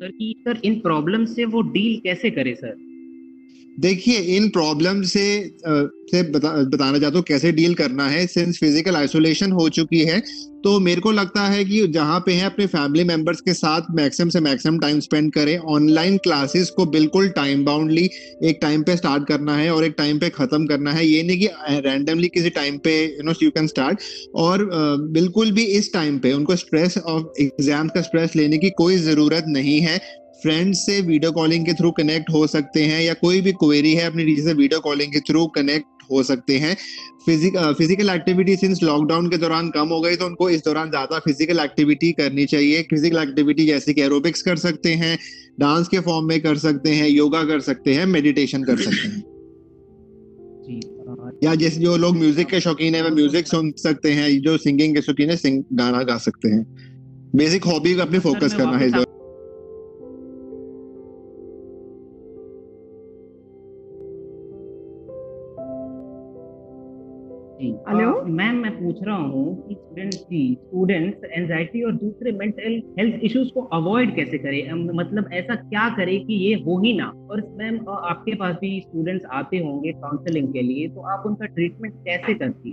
Sir कि sir इन problem से वो डील कैसे करे सर? देखिए इन प्रॉब्लम से बताना चाहता हूँ कैसे डील करना है। सिंस फिजिकल आइसोलेशन हो चुकी है तो मेरे को लगता है कि जहाँ पे है अपने फैमिली मेंबर्स के साथ मैक्सिमम से मैक्सिमम टाइम स्पेंड करें। ऑनलाइन क्लासेस को बिल्कुल टाइम बाउंडली एक टाइम पे स्टार्ट करना है और एक टाइम पे ख़त्म करना है। ये नहीं कि रैंडमली किसी टाइम पे यू कैन स्टार्ट। और बिल्कुल भी इस टाइम पे उनको स्ट्रेस ऑफ एग्जाम का स्ट्रेस लेने की कोई ज़रूरत नहीं है। फ्रेंड्स से वीडियो कॉलिंग के थ्रू कनेक्ट हो सकते हैं या कोई भी क्वेरी है अपने टीचर से वीडियो कॉलिंग के थ्रू कनेक्ट हो सकते हैं। फिजिकल एक्टिविटी सिंस लॉकडाउन के दौरान कम हो गई तो उनको इस दौरान ज़्यादा फिजिकल एक्टिविटी करनी चाहिए। फिजिकल एक्टिविटी जैसे कि एरोबिक्स कर सकते हैं, डांस के फॉर्म में कर सकते हैं, योगा कर सकते हैं, मेडिटेशन कर सकते हैं या जैसे जो लोग म्यूजिक के शौकीन है वह म्यूजिक सुन सकते हैं, जो सिंगिंग के शौकीन है गाना गा सकते हैं। बेसिक हॉबी पे अपने फोकस करना है। हेलो मैम, मैं पूछ रहा हूँ कि स्टूडेंट्स एंजाइटी और दूसरे मेंटल हेल्थ इश्यूज को अवॉइड कैसे करें, मतलब ऐसा क्या करें कि ये हो ही ना। और मैम आपके पास भी स्टूडेंट्स आते होंगे काउंसलिंग के लिए, तो आप उनका ट्रीटमेंट कैसे करती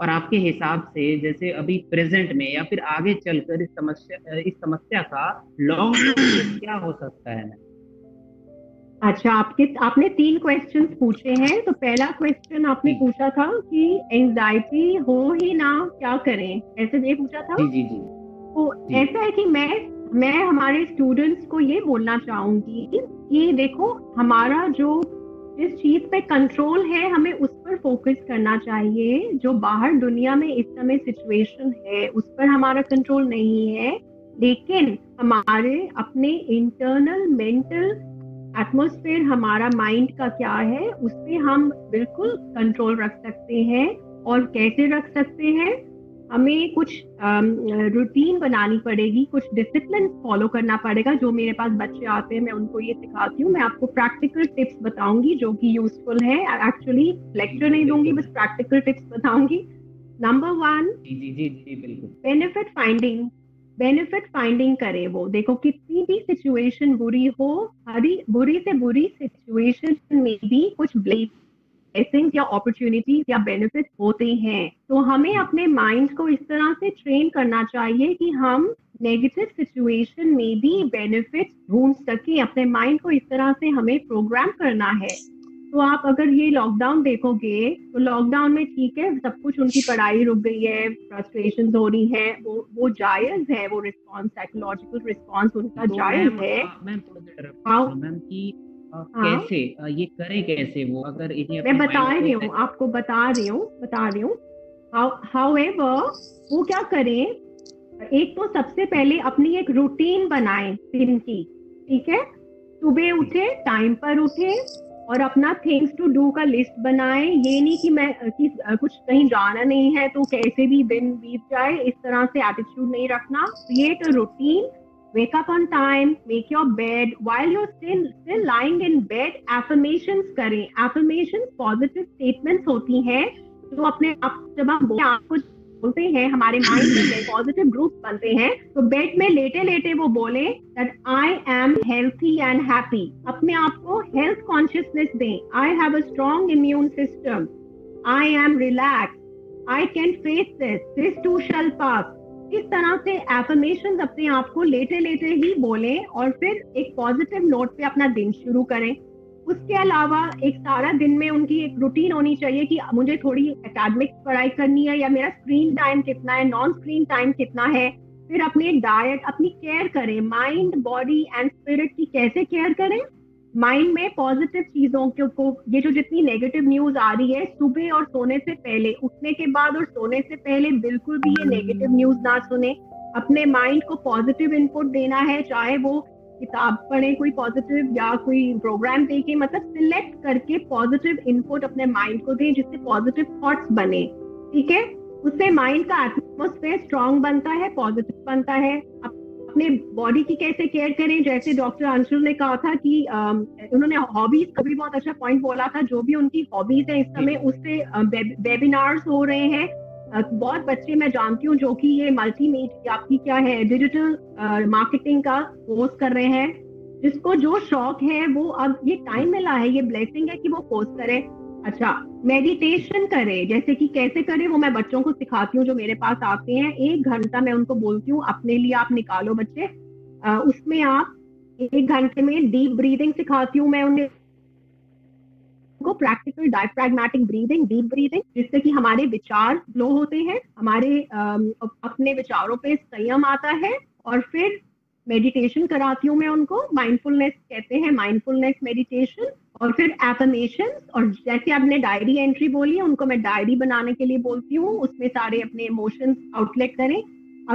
और आपके हिसाब से जैसे अभी प्रेजेंट में या फिर आगे चलकर इस समस्या का लॉन्ग टर्म क्या हो सकता है? अच्छा, आपने 3 क्वेश्चंस पूछे हैं। तो पहला क्वेश्चन आपने पूछा था कि एंजाइटी हो ही ना क्या करें, ऐसे ये पूछा था। जी। तो ऐसा है कि मैं हमारे स्टूडेंट्स को ये बोलना चाहूंगी कि देखो हमारा जो इस चीज पे कंट्रोल है हमें उस पर फोकस करना चाहिए। जो बाहर दुनिया में इस समय सिचुएशन है उस पर हमारा कंट्रोल नहीं है, लेकिन हमारे अपने इंटरनल मेंटल एटमोस्फेयर हमारा माइंड का क्या है उस पे हम बिल्कुल कंट्रोल रख सकते हैं। और कैसे रख सकते हैं, हमें कुछ रूटीन बनानी पड़ेगी, कुछ डिसिप्लिन फॉलो करना पड़ेगा। जो मेरे पास बच्चे आते हैं मैं उनको ये सिखाती हूँ। मैं आपको प्रैक्टिकल टिप्स बताऊंगी जो कि यूजफुल है। एक्चुअली लेक्चर नहीं दूंगी, बस प्रैक्टिकल टिप्स बताऊंगी। नंबर 1 बेनिफिट फाइंडिंग करे। वो देखो कितनी भी सिचुएशन बुरी हो, बुरी से बुरी सिचुएशन में भी कुछ ब्लेसिंग्स या अपॉर्चुनिटीज या बेनिफिट होते हैं। तो हमें अपने माइंड को इस तरह से ट्रेन करना चाहिए कि हम नेगेटिव सिचुएशन में भी बेनिफिट ढूंढ सके। अपने माइंड को इस तरह से हमें प्रोग्राम करना है। तो आप अगर ये लॉकडाउन देखोगे तो लॉकडाउन में ठीक है सब कुछ, उनकी पढ़ाई रुक गई है, फ्रस्ट्रेशन हो रही है, वो जायज है, वो रिस्पॉन्स साइकोलॉजिकल रिस्पॉन्स उनका जायज है। कैसे ये करें, कैसे वो अगर मैं बता रही हूँ हाउएवर वो क्या करें। एक तो सबसे पहले अपनी एक रूटीन बनाए दिन की, ठीक है। सुबह उठे, टाइम पर उठे और अपना थिंग्स टू डू का लिस्ट बनाएं। ये नहीं कि कुछ कहीं जाना नहीं है तो कैसे भी दिन बीत जाए, इस तरह से एटीट्यूड नहीं रखना। Create a routine, wake up on time, make your bed while you are still lying in bed. Affirmations करें। एफर्मेशंस पॉजिटिव स्टेटमेंट्स होती हैं जो अपने आप जब हम आपको बोलते हैं हमारे माइंड में पॉजिटिव ग्रुप बनते हैं। तो बेड में लेटे लेटे वो बोले that I am healthy and happy. अपने आप को हेल्थ कॉन्शियसनेस दें। I have a strong immune system, I am relax, I can face this too shall pass. इस तरह से एफर्मेशन अपने आप को लेटे लेटे ही बोलें और फिर एक पॉजिटिव नोट पे अपना दिन शुरू करें। उसके अलावा एक सारा दिन में उनकी एक रूटीन होनी चाहिए कि मुझे थोड़ी एकेडमिक पढ़ाई करनी है या मेरा स्क्रीन टाइम कितना है, नॉन स्क्रीन टाइम कितना है। फिर अपने डाइट, अपनी केयर करें। माइंड बॉडी एंड स्पिरिट की कैसे केयर करें? माइंड में पॉजिटिव चीजों को, ये जो जितनी नेगेटिव न्यूज आ रही है सुबह और सोने से पहले, उठने के बाद और सोने से पहले बिल्कुल भी ये नेगेटिव न्यूज ना सुने। अपने माइंड को पॉजिटिव इनपुट देना है, चाहे वो किताब पढ़े कोई पॉजिटिव या कोई प्रोग्राम देखे, मतलब सिलेक्ट करके पॉजिटिव इनपुट अपने माइंड को दें जिससे पॉजिटिव थॉट्स बने, ठीक है। उससे माइंड का एटमॉस्फेयर स्ट्रांग बनता है, पॉजिटिव बनता है। अपने बॉडी की कैसे केयर करें, जैसे डॉक्टर अंशुल ने कहा था कि उन्होंने हॉबीज का भी बहुत अच्छा पॉइंट बोला था। जो भी उनकी हॉबीज है इस समय, उससे वेबिनार्स हो रहे हैं, बहुत बच्चे मैं जानती हूँ जो कि ये मल्टीमीडिया आपकी क्या है डिजिटल मार्केटिंग का कोर्स कर रहे हैं, जिसको जो शौक है वो अब ये टाइम मिला है, ये ब्लेसिंग है कि वो कोर्स करे। अच्छा, मेडिटेशन करे, जैसे कि कैसे करे वो मैं बच्चों को सिखाती हूँ जो मेरे पास आते हैं। 1 घंटा मैं उनको बोलती हूँ अपने लिए आप निकालो बच्चे, उसमें आप 1 घंटे में डीप ब्रीदिंग सिखाती हूँ मैं उन्हें, को practical diaphragmatic breathing, deep breathing, जिससे कि हमारे विचार ग्लो होते हैं, हमारे अपने विचारों पे संयम आता है। और फिर मेडिटेशन कराती हूँ मैं उनको, माइंडफुलनेस कहते हैं, माइंडफुलनेस मेडिटेशन, और फिर एफर्मेशंस। और जैसे आपने डायरी एंट्री बोली, उनको मैं डायरी बनाने के लिए बोलती हूँ, उसमें सारे अपने इमोशंस आउटलेट करें।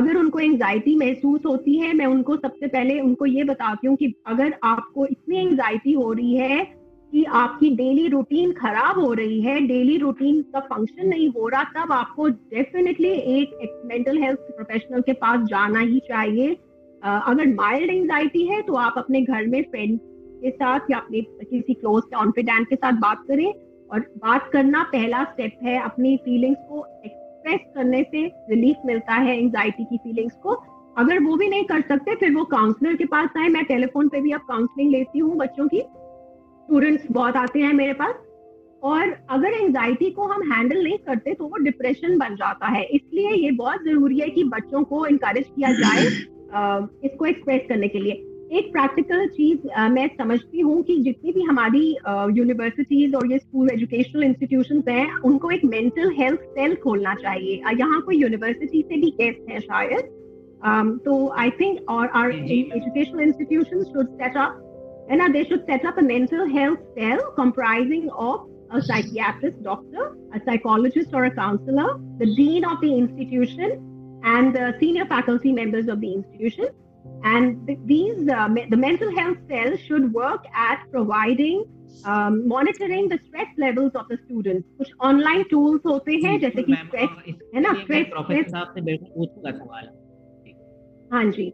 अगर उनको एंग्जाइटी महसूस होती है, मैं उनको सबसे पहले उनको ये बताती हूँ कि अगर आपको इतनी एंग्जाइटी हो रही है कि आपकी डेली रूटीन खराब हो रही है, डेली रूटीन का फंक्शन नहीं हो रहा, तब आपको डेफिनेटली एक मेंटल हेल्थ प्रोफेशनल के पास जाना ही चाहिए। अगर माइल्ड एंजाइटी है तो आप अपने घर में फ्रेंड के साथ या अपने किसी क्लोज कॉन्फिडेंट के साथ बात करें। और बात करना पहला स्टेप है, अपनी फीलिंग्स को एक्सप्रेस करने से रिलीफ मिलता है एंजाइटी की फीलिंग्स को। अगर वो भी नहीं कर सकते फिर वो काउंसलर के पास आए। मैं टेलीफोन पे भी अब काउंसलिंग लेती हूँ बच्चों की, स्टूडेंट्स बहुत आते हैं मेरे पास। और अगर एंजाइटी को हम हैंडल नहीं करते तो वो डिप्रेशन बन जाता है, इसलिए ये बहुत जरूरी है कि बच्चों को इनकरेज किया जाए इसको एक्सप्रेस करने के लिए। एक प्रैक्टिकल चीज मैं समझती हूँ कि जितनी भी हमारी यूनिवर्सिटीज और ये स्कूल एजुकेशनल इंस्टीट्यूशंस हैं, उनको एक मेंटल हेल्थ सेल खोलना चाहिए। यहाँ कोई यूनिवर्सिटी से भी गेस्ट है शायद, तो I think our educational institutions should set up they should set up a mental health cell comprising of a psychiatrist doctor, a psychologist or a counselor, the dean of the institution and the senior faculty members of the institution. And the mental health cell should work at providing monitoring the stress levels of the students. Kuch online tools hote hain jaise ki stress hai na, stress professor saab se bilkul poochunga sawal। haan ji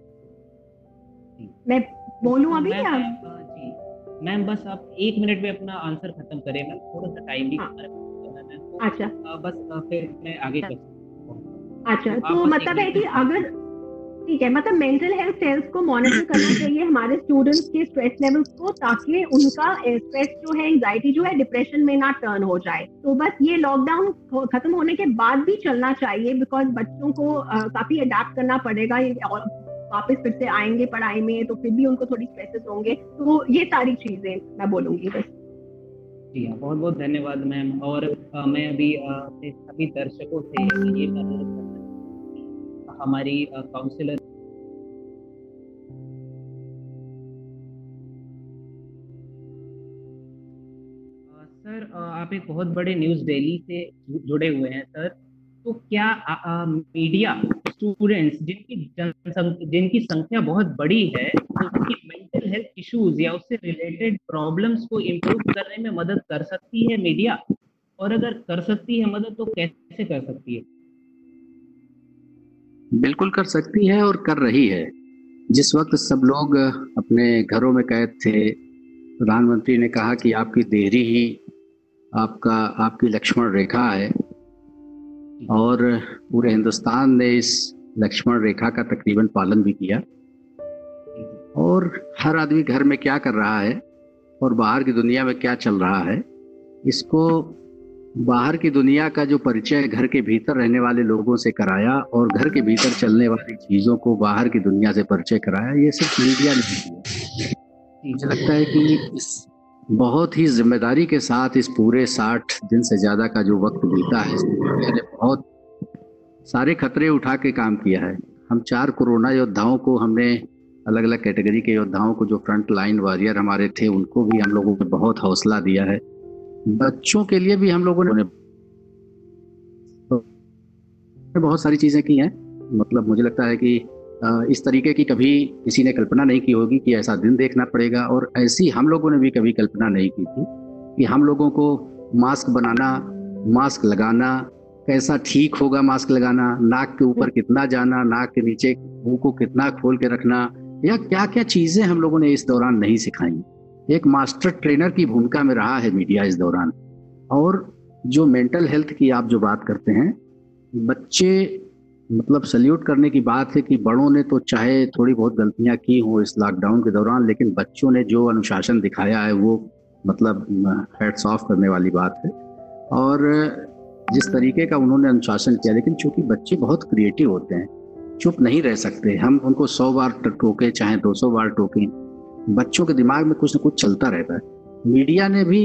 मैं बोलूं अभी या ma'am बस आप 1 minute में अपना answer खत्म करें मैम, थोड़ा सा टाइम भी हमारा। अच्छा बस फिर मैं आगे। अच्छा तो मतलब है कि अगर ठीक है, मतलब मेंटल हेल्थ सेल्स को मॉनिटर करना चाहिए हमारे स्टूडेंट्स के स्ट्रेस लेवल्स को, ताकि उनका स्ट्रेस जो है, एंजाइटी जो है, डिप्रेशन में ना टर्न हो जाए। तो बस ये लॉकडाउन खत्म होने के बाद भी चलना चाहिए, बिकॉज बच्चों को काफी अडेप्ट करना पड़ेगा। वापस फिर से आएंगे पढ़ाई में तो फिर भी उनको थोड़ी स्ट्रेसेस होंगे, तो ये सारी चीजें मैं बोलूंगी बस। जी हाँ, बहुत बहुत धन्यवाद मैम। और मैं अभी अपने सभी दर्शकों से ये अनुरोध करना चाहूंगी, हमारी काउंसलर सर, आप एक बहुत बड़े न्यूज़ डेली से जुड़े हुए हैं सर, तो क्या मीडिया स्टूडेंट्स जिनकी संख्या बहुत बड़ी है, उनकी मेंटल हेल्थ इश्यूज या उससे रिलेटेड प्रॉब्लम्स को इम्प्रूव करने में मदद कर सकती है मीडिया? और अगर कर सकती है मदद तो कैसे कर सकती है? बिल्कुल कर सकती है और कर रही है। जिस वक्त सब लोग अपने घरों में कैद थे, प्रधानमंत्री ने कहा कि आपकी देहरी ही आपकी लक्ष्मण रेखा है, और पूरे हिंदुस्तान ने इस लक्ष्मण रेखा का तकरीबन पालन भी किया। और हर आदमी घर में क्या कर रहा है और बाहर की दुनिया में क्या चल रहा है, इसको बाहर की दुनिया का जो परिचय घर के भीतर रहने वाले लोगों से कराया, और घर के भीतर चलने वाली चीज़ों को बाहर की दुनिया से परिचय कराया। ये सिर्फ मीडिया ने किया। मुझे लगता है कि बहुत ही जिम्मेदारी के साथ इस पूरे 60 दिन से ज़्यादा का जो वक्त बीता है, मैंने बहुत सारे खतरे उठा के काम किया है। हम 4 कोरोना योद्धाओं को, हमने अलग अलग कैटेगरी के योद्धाओं को, जो फ्रंट लाइन वॉरियर हमारे थे, उनको भी हम लोगों ने बहुत हौसला दिया है। बच्चों के लिए भी हम लोगों ने बहुत सारी चीज़ें की हैं। मतलब मुझे लगता है कि इस तरीके की कभी किसी ने कल्पना नहीं की होगी कि ऐसा दिन देखना पड़ेगा, और ऐसी हम लोगों ने भी कभी कल्पना नहीं की थी कि हम लोगों को मास्क बनाना, मास्क लगाना कैसा ठीक होगा, मास्क लगाना, नाक के ऊपर कितना जाना, नाक के नीचे मुंह को कितना खोल के रखना, या क्या क्या चीज़ें हम लोगों ने इस दौरान नहीं सिखाई। एक मास्टर ट्रेनर की भूमिका में रहा है मीडिया इस दौरान। और जो मेंटल हेल्थ की आप जो बात करते हैं, बच्चे मतलब सल्यूट करने की बात है कि बड़ों ने तो चाहे थोड़ी बहुत गलतियां की हों इस लॉकडाउन के दौरान, लेकिन बच्चों ने जो अनुशासन दिखाया है वो मतलब हैट्स ऑफ करने वाली बात है। और जिस तरीके का उन्होंने अनुशासन किया, लेकिन चूंकि बच्चे बहुत क्रिएटिव होते हैं, चुप नहीं रह सकते, हम उनको 100 बार टोकें चाहे 200 बार टोकें, बच्चों के दिमाग में कुछ ना कुछ चलता रहता है। मीडिया ने भी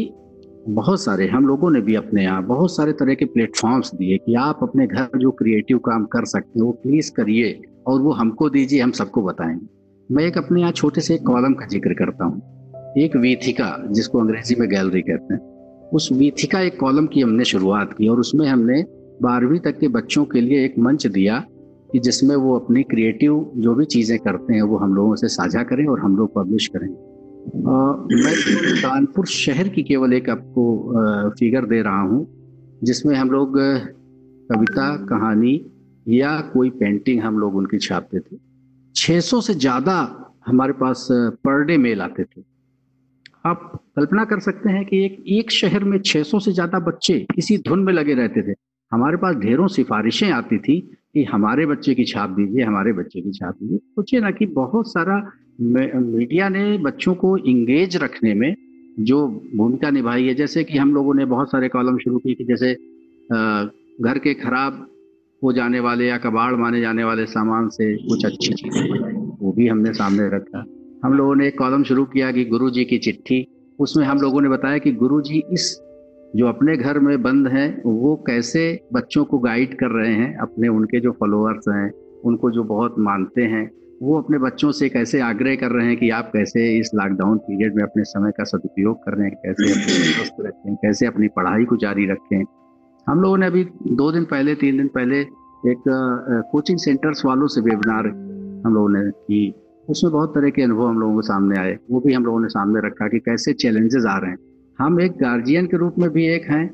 बहुत सारे, हम लोगों ने भी अपने यहाँ बहुत सारे तरह के प्लेटफॉर्म्स दिए कि आप अपने घर जो क्रिएटिव काम कर सकते हो वो प्लीज़ करिए और वो हमको दीजिए, हम सबको बताएंगे। मैं एक अपने यहाँ छोटे से कॉलम का जिक्र करता हूँ, एक वीथिका जिसको अंग्रेजी में गैलरी कहते हैं, उस वीथिका एक कॉलम की हमने शुरुआत की और उसमें हमने 12वीं तक के बच्चों के लिए एक मंच दिया कि जिसमें वो अपनी क्रिएटिव जो भी चीज़ें करते हैं वो हम लोगों से साझा करें और हम लोग पब्लिश करें। मैं कानपुर शहर की केवल एक आपको फिगर दे रहा हूँ जिसमें हम लोग कविता, कहानी या कोई पेंटिंग हम लोग उनकी छापते थे। 600 से ज़्यादा हमारे पास पर डे मेल आते थे। आप कल्पना कर सकते हैं कि एक शहर में 600 से ज़्यादा बच्चे इसी धुन में लगे रहते थे। हमारे पास ढेरों सिफारिशें आती थी कि हमारे बच्चे की छाप दीजिए, हमारे बच्चे की छाप दीजिए। सोचिए ना कि बहुत सारा मीडिया ने बच्चों को इंगेज रखने में जो भूमिका निभाई है। जैसे कि हम लोगों ने बहुत सारे कॉलम शुरू किए कि जैसे घर के खराब हो जाने वाले या कबाड़ माने जाने वाले सामान से कुछ अच्छी चीज़ें बनाई, वो भी हमने सामने रखा। हम लोगों ने एक कॉलम शुरू किया कि गुरु जी की चिट्ठी, उसमें हम लोगों ने बताया कि गुरु जी इस जो अपने घर में बंद हैं वो कैसे बच्चों को गाइड कर रहे हैं, अपने उनके जो फॉलोअर्स हैं उनको जो बहुत मानते हैं वो अपने बच्चों से कैसे आग्रह कर रहे हैं कि आप कैसे इस लॉकडाउन पीरियड में अपने समय का सदुपयोग कर रहे हैं, कैसे अपने स्वस्थ रखें, कैसे अपनी पढ़ाई को जारी रखें। हम लोगों ने अभी 3 दिन पहले एक कोचिंग सेंटर्स वालों से वेबिनार हम लोगों ने की, उसमें बहुत तरह के अनुभव हम लोगों के सामने आए, वो भी हम लोगों ने सामने रखा कि कैसे चैलेंजेस आ रहे हैं। हम एक गार्जियन के रूप में भी एक हैं,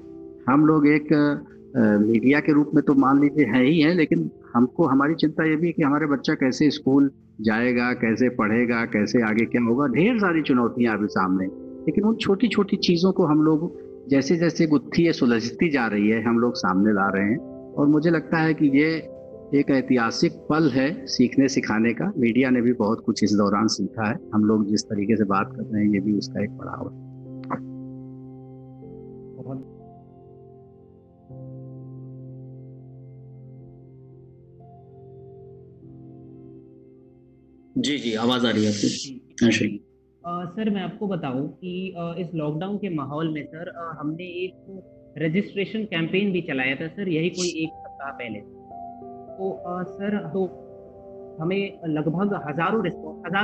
हम लोग एक मीडिया के रूप में तो मान लीजिए है ही है, लेकिन हमको हमारी चिंता ये भी है कि हमारे बच्चा कैसे स्कूल जाएगा, कैसे पढ़ेगा, कैसे आगे क्या होगा। ढेर सारी चुनौतियां अभी सामने, लेकिन उन छोटी छोटी चीज़ों को हम लोग जैसे जैसे गुत्थी सुलझती जा रही है हम लोग सामने ला रहे हैं। और मुझे लगता है कि ये एक ऐतिहासिक पल है सीखने सिखाने का। मीडिया ने भी बहुत कुछ इस दौरान सीखा है, हम लोग जिस तरीके से बात कर रहे हैं ये भी उसका एक पड़ाव है। जी जी, आवाज आ रही है आपकी। सर मैं आपको बताऊं कि इस लॉकडाउन के माहौल में सर हमने एक रजिस्ट्रेशन कैंपेन भी चलाया था सर, यही कोई 1 सप्ताह पहले। तो सर तो हमें लगभग हजारों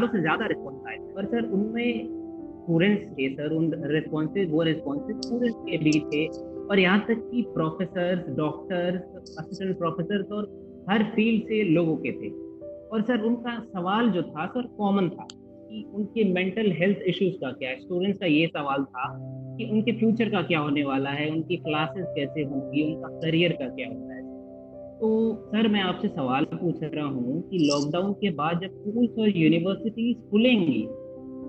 से ज्यादा रिस्पॉन्स आए, पर सर उनमें स्टूडेंट्स थे सर, उन वो रिस्पॉन्सेज स्टूडेंट्स के भी थे, और यहाँ तक कि प्रोफेसर्स, डॉक्टर्स, असिस्टेंट प्रोफेसर्स और हर फील्ड से लोगों के थे। और सर उनका सवाल जो था सर कॉमन था कि उनके मेंटल हेल्थ इश्यूज का क्या है। स्टूडेंट्स का ये सवाल था कि उनके फ्यूचर का क्या होने वाला है, उनकी क्लासेस कैसे होंगी, उनका करियर का क्या होना है। तो सर मैं आपसे सवाल पूछ रहा हूँ कि लॉकडाउन के बाद जब स्कूल्स और यूनिवर्सिटीज खुलेंगी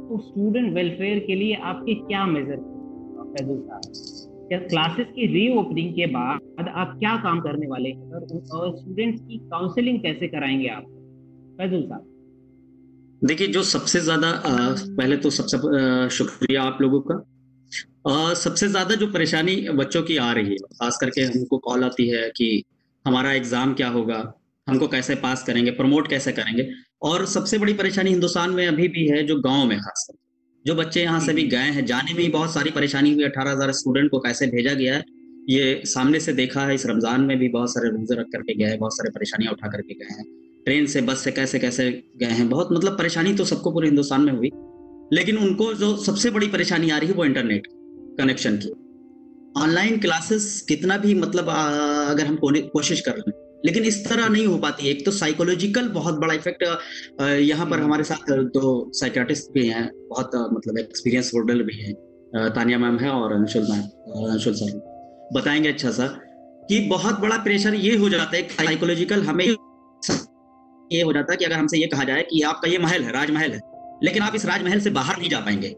तो स्टूडेंट वेलफेयर के लिए आपके क्या मेजर हैं? क्लासेस की रीओपनिंग के बाद आप क्या काम करने वाले हैं सर, और स्टूडेंट्स की काउंसलिंग कैसे कराएंगे आप? देखिए, जो सबसे ज्यादा पहले तो सबसे शुक्रिया आप लोगों का। सबसे ज्यादा जो परेशानी बच्चों की आ रही है, खास करके हमको कॉल आती है कि हमारा एग्जाम क्या होगा, हमको कैसे पास करेंगे, प्रमोट कैसे करेंगे। और सबसे बड़ी परेशानी हिंदुस्तान में अभी भी है जो गांव में, खासकर जो बच्चे यहाँ से भी गए हैं, जाने में ही बहुत सारी परेशानी हुई। 18,000 स्टूडेंट को कैसे भेजा गया है ये सामने से देखा है। इस रमजान में भी बहुत सारे रोजे रख करके गए हैं, बहुत सारे परेशानियां उठा करके गए हैं, ट्रेन से बस से कैसे कैसे गए हैं। बहुत मतलब परेशानी तो सबको पूरे हिंदुस्तान में हुई, लेकिन उनको जो सबसे बड़ी परेशानी आ रही है वो इंटरनेट कनेक्शन की। ऑनलाइन क्लासेस कितना भी मतलब अगर हम कोशिश कर लें, लेकिन इस तरह नहीं हो पाती। एक तो साइकोलॉजिकल बहुत बड़ा इफेक्ट यहाँ पर हमारे साथ दो साइकियाट्रिस्ट भी हैं, बहुत मतलब एक्सपीरियंस होल्डर भी हैं, तानिया मैम है और अंशुल सर बताएंगे अच्छा सा कि बहुत बड़ा प्रेशर ये हो जाता है साइकोलॉजिकल। हमें ये हो जाता है कि अगर हमसे ये कहा जाए कि आपका ये महल है, राजमहल है, लेकिन आप इस राजमहल से बाहर नहीं जा पाएंगे,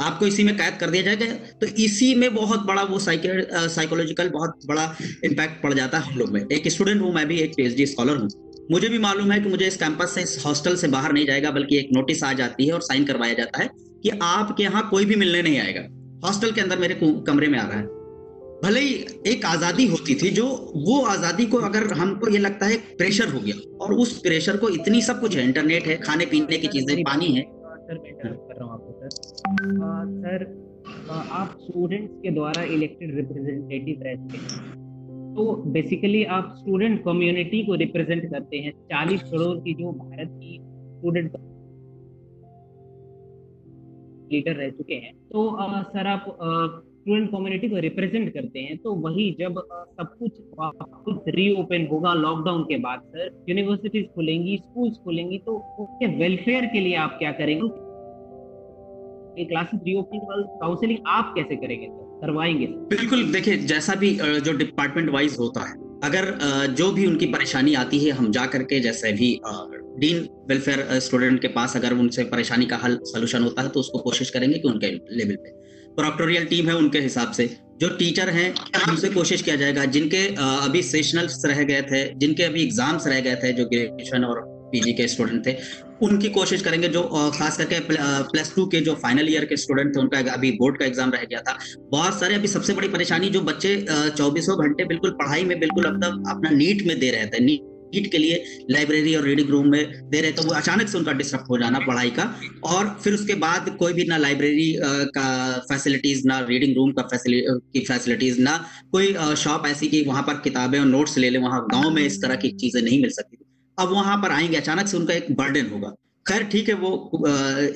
आपको इसी में कैद कर दिया जाएगा, तो इसी में बहुत बड़ा वो साइकोलॉजिकल बहुत बड़ा इम्पैक्ट पड़ जाता है हम लोग में। एक स्टूडेंट हूँ मैं भी, एक पीएचडी स्कॉलर हूँ, मुझे भी मालूम है कि मुझे इस कैंपस से, इस हॉस्टल से बाहर नहीं जाएगा, बल्कि एक नोटिस आ जाती है और साइन करवाया जाता है कि आपके यहाँ कोई भी मिलने नहीं आएगा, हॉस्टल के अंदर मेरे कमरे में आ रहा है। भले ही एक आजादी होती थी, जो वो आजादी को अगर हमको ये लगता है प्रेशर हो गया, और उस प्रेशर को इतनी सब कुछ है, इंटरनेट है, खाने पीने की चीजें, पानी है। सर मैं इंटरप्ट कर रहा हूं आपको सर। आप स्टूडेंट्स के द्वारा इलेक्टेड रिप्रेजेंटेटिव रहते हैं, तो बेसिकली आप स्टूडेंट कम्युनिटी को रिप्रेजेंट करते हैं, 40 करोड़ की जो भारत की स्टूडेंट लीडर रह चुके हैं। तो सर आप स्टूडेंट कम्युनिटी को रिप्रेजेंट करते हैं, तो वही जब सब कुछ रीओपन होगा लॉकडाउन के बाद सर, यूनिवर्सिटीज खुलेंगी, स्कूल्स खुलेंगी, तो उसके वेलफेयर के लिए आप क्या करेंगे? क्लासेस रीओपनिंग वाली काउंसलिंग आप कैसे करेंगे सर, करवाएंगे? बिल्कुल, देखिए जैसा भी जो डिपार्टमेंट वाइज होता है, अगर जो भी उनकी परेशानी आती है हम जा करके, जैसे भी डीन वेलफेयर स्टूडेंट के पास अगर उनसे परेशानी का हल सोल्यूशन होता है तो उसको कोशिश करेंगे कि उनके लेवल पे प्रोक्टोरियल टीम है उनके हिसाब से, जो टीचर हैं उनसे कोशिश किया जाएगा, जिनके अभी सेशनल्स रह गए थे, जिनके अभी एग्जाम्स रह गए थे, जो ग्रेजुएशन और पीजी के स्टूडेंट थे, उनकी कोशिश करेंगे, जो खास करके प्लस 2 के जो फाइनल ईयर के स्टूडेंट थे, उनका अभी बोर्ड का एग्जाम रह गया था, बहुत सारे। अभी सबसे बड़ी परेशानी जो बच्चे 24 घंटे बिल्कुल पढ़ाई में बिल्कुल अपना नीट में दे रहे थे, नीट के लिए लाइब्रेरी और रीडिंग रूम में दे रहे, तो वो अचानक से उनका डिस्टर्ब हो जाना पढ़ाई का, और फिर उसके बाद कोई भी ना लाइब्रेरी का फैसिलिटीज, ना रीडिंग रूम की फैसिलिटीज, ना कोई शॉप ऐसी कि वहां पर किताबें और नोट्स ले लें, वहां गांव में इस तरह की चीजें नहीं मिल सकती। अब वहां पर आएंगे, अचानक से उनका एक बर्डन होगा। खैर ठीक है, वो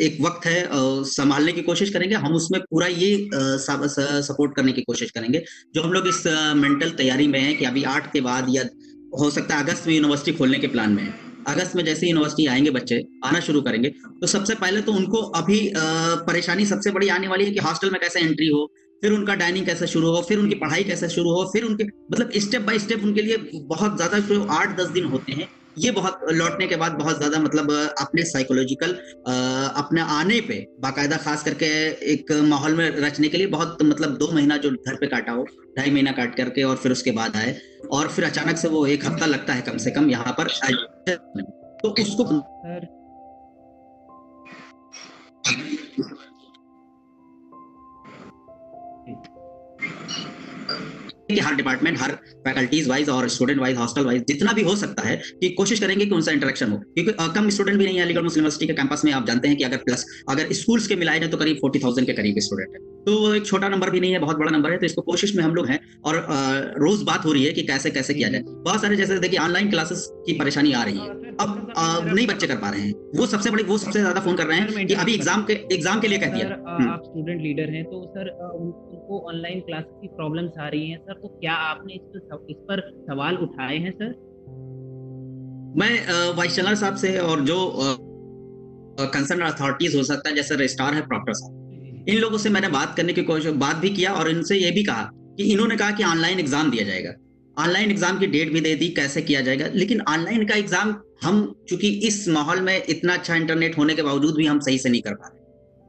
एक वक्त है, संभालने की कोशिश करेंगे, हम उसमें पूरा ये सपोर्ट करने की कोशिश करेंगे। जो हम लोग इस मेंटल तैयारी में है कि अभी 8 के बाद या हो सकता है अगस्त में यूनिवर्सिटी खोलने के प्लान में है, अगस्त में जैसे यूनिवर्सिटी आएंगे, बच्चे आना शुरू करेंगे, तो सबसे पहले तो उनको अभी परेशानी सबसे बड़ी आने वाली है कि हॉस्टल में कैसे एंट्री हो, फिर उनका डाइनिंग कैसे शुरू हो, फिर उनकी पढ़ाई कैसे शुरू हो, फिर उनके मतलब स्टेप बाय स्टेप उनके लिए बहुत ज्यादा जो 8-10 दिन होते हैं, ये बहुत लौटने के बाद बहुत ज्यादा मतलब अपने साइकोलॉजिकल अपने आने पे बाकायदा खास करके एक माहौल में रचने के लिए बहुत मतलब 2 महीना जो घर पे काटा हो, 2.5 महीना काट करके और फिर उसके बाद आए, और फिर अचानक से वो 1 हफ्ता लगता है कम से कम यहाँ पर, तो उसको हर डिपार्टमेंट, हर फैकल्टीज वाइज और स्टूडेंट वाइज, हॉस्टल वाइज जितना भी हो सकता है कि कोशिश करेंगे कि उनसे इंटरेक्शन हो, क्योंकि कम स्टूडेंट भी नहीं है अलीगढ़ मुस्लिम यूनिवर्सिटी के कैंपस में। आप जानते हैं कि अगर स्कूल्स के मिलाए जाए तो करीब 40,000 के करीब स्टूडेंट है, तो वो एक छोटा नंबर भी नहीं है, बहुत बड़ा नंबर है। तो इसको कोशिश में हम लोग हैं, और रोज बात हो रही है कि कैसे कैसे किया जाए। बहुत सारे जैसे देखिए ऑनलाइन क्लासेस की परेशानी आ रही है, अब नहीं बच्चे कर पा रहे हैं, वो सबसे ज्यादा फोन कर रहे हैं कि अभी एग्जाम के लिए कह दिया। आप स्टूडेंट लीडर हैं, तो सर उनको ऑनलाइन क्लासेस की प्रॉब्लम्स आ रही हैं सर, तो क्या आपने इस पर सवाल उठाए हैं सर? मैं वाइस चांसलर साहब से और जो कंसर्न अथॉरिटीज हो सकता है, जैसे रजिस्ट्रार है, प्रॉक्टर साहब, इन लोगों से मैंने बात करने की कोशिश, बात भी किया, और इनसे ये भी कहा कि इन्होंने कहा कि ऑनलाइन एग्जाम दिया जाएगा, ऑनलाइन एग्जाम की डेट भी दे दी, कैसे किया जाएगा। लेकिन ऑनलाइन का एग्जाम हम चूंकि इस माहौल में इतना अच्छा इंटरनेट होने के बावजूद भी हम सही से नहीं कर पा रहे,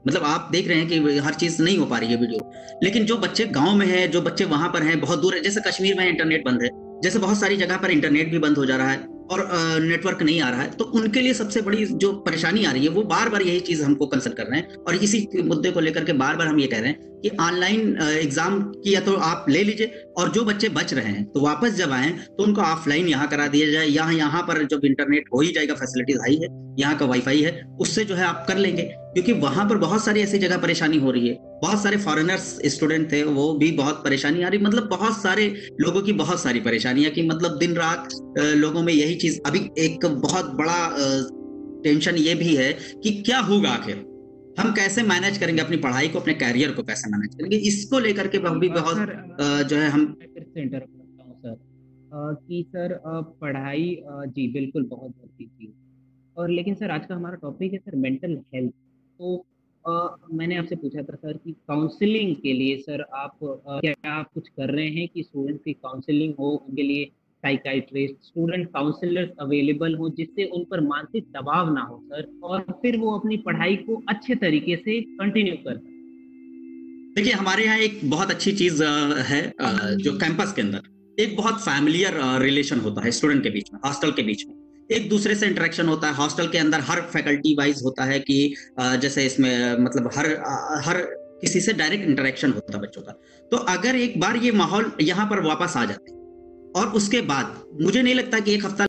मतलब आप देख रहे हैं कि हर चीज नहीं हो पा रही है वीडियो। लेकिन जो बच्चे गांव में है, जो बच्चे वहां पर हैं, बहुत दूर है, जैसे कश्मीर में इंटरनेट बंद है, जैसे बहुत सारी जगह पर इंटरनेट भी बंद हो जा रहा है और नेटवर्क नहीं आ रहा है, तो उनके लिए सबसे बड़ी जो परेशानी आ रही है, वो बार बार यही चीज हमको कंसल्ट कर रहे हैं, और इसी मुद्दे को लेकर के बार बार हम ये कह रहे हैं कि ऑनलाइन एग्जाम की या तो आप ले लीजिए, और जो बच्चे बच रहे हैं तो वापस जब आए तो उनको ऑफलाइन यहाँ करा दिया जाए, यहाँ पर जब इंटरनेट हो ही जाएगा, फैसिलिटीज हाई है, यहाँ का वाईफाई है, उससे जो है आप कर लेंगे, क्योंकि वहां पर बहुत सारी ऐसी जगह परेशानी हो रही है। बहुत सारे फॉरेनर्स स्टूडेंट थे, वो भी बहुत परेशानी आ रही, मतलब बहुत सारे लोगों की बहुत सारी परेशानियां कि मतलब दिन रात लोगों में यही चीज। अभी एक बहुत बड़ा टेंशन ये भी है कि क्या होगा आखिर, हम कैसे मैनेज करेंगे अपनी पढ़ाई को, अपने कैरियर को कैसे मैनेज करेंगे, इसको लेकर के हम भी बहुत जो है हम कि सर पढ़ाई जी बिल्कुल बहुत जरूरी चीज, और लेकिन सर आज का हमारा टॉपिक है सर मेंटल हेल्थ। तो मैंने आपसे पूछा था सर कि काउंसलिंग के लिए सर आप क्या आप कुछ कर रहे हैं कि स्टूडेंट की काउंसलिंग हो, उनके लिए साइकाइट्रिस्ट, स्टूडेंट काउंसलर्स अवेलेबल हो, जिससे उन पर मानसिक दबाव ना हो सर, और फिर वो अपनी पढ़ाई को अच्छे तरीके से कंटिन्यू कर सकते। देखिए हमारे यहाँ एक बहुत अच्छी चीज है जो कैंपस के अंदर एक बहुत फैमिलियर रिलेशन होता है स्टूडेंट के बीच में, हॉस्टल के बीच में एक दूसरे से इंटरेक्शन होता है। हॉस्टल के अंदर हर फैकल्टी वाइज होता है कि जैसे इसमें मतलब हर किसी से डायरेक्ट इंटरेक्शन होता है बच्चों का। तो अगर एक बार ये माहौल यहाँ पर वापस आ जाता है और उसके बाद मुझे नहीं लगता कि एक हफ्ता